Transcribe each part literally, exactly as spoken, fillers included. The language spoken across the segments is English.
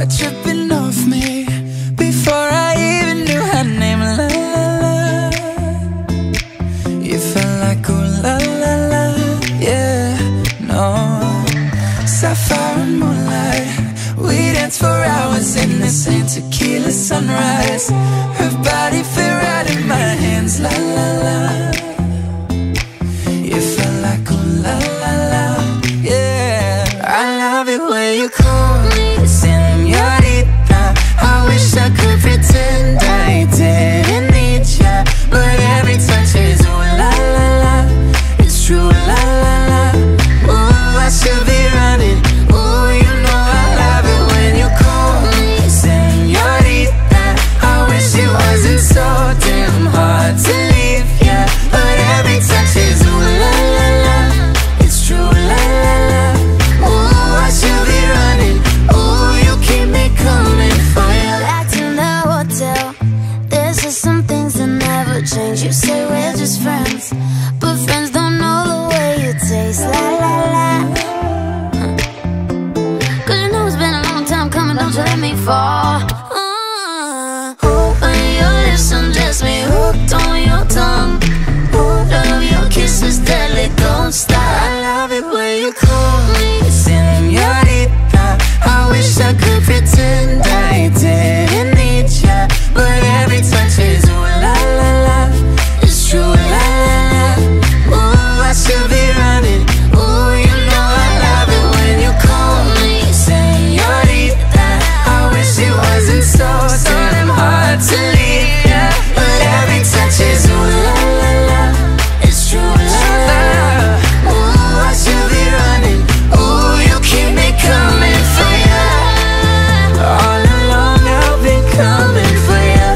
but you've been off me before I even knew her name. La la la, you felt like ooh la la la, yeah, no. Sapphire and moonlight, we danced for hours in the same tequila sunrise. Her body fit right in my hands, la la la. You felt like ooh la la la, yeah. I love it when you call me señorita. I wish I could pretend I didn't need ya, but every touch is ooh la la la. It's true, la la la. Ooh, I should be running. Ooh, you know I love it when you call me señorita. I wish it wasn't so damn hard to leave ya, but every touch is ooh la la la. It's true, la la la. Ooh, I should be running. Ooh, you keep me coming for you. Locked in the hotel, there's just some things that never change. You say we're just friends, but friends don't know the way you taste. La la la. Cause you know it's been a long time coming, don't you let me fall. Uh, Ooh, when your lips undress me, hooked on your tongue. Ooh, love your kisses deadly, don't stop. I love it when you call me señorita. I wish I could pretend I didn't need ya, but every touch is ooh la la la. It's true, la la la. Ooh, I should be running. Ooh, you know I love it when you call me señorita. I wish it wasn't so damn hard to leave ya, but every touch is ooh la la la. It's true, la la la. Ooh, I should be running. Ooh, you keep me coming for ya. All along I've been coming for ya,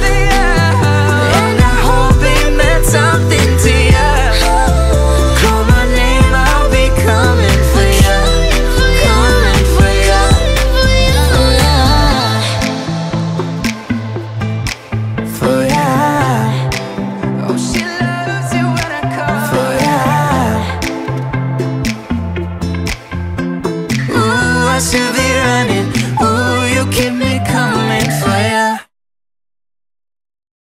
and I hope it meant something to ya. Call my name, I'll be coming for ya, coming for ya. For ya, for ya. Oh, she loves you when I call for ya. Ooh, I should be running. Ooh, you keep me coming.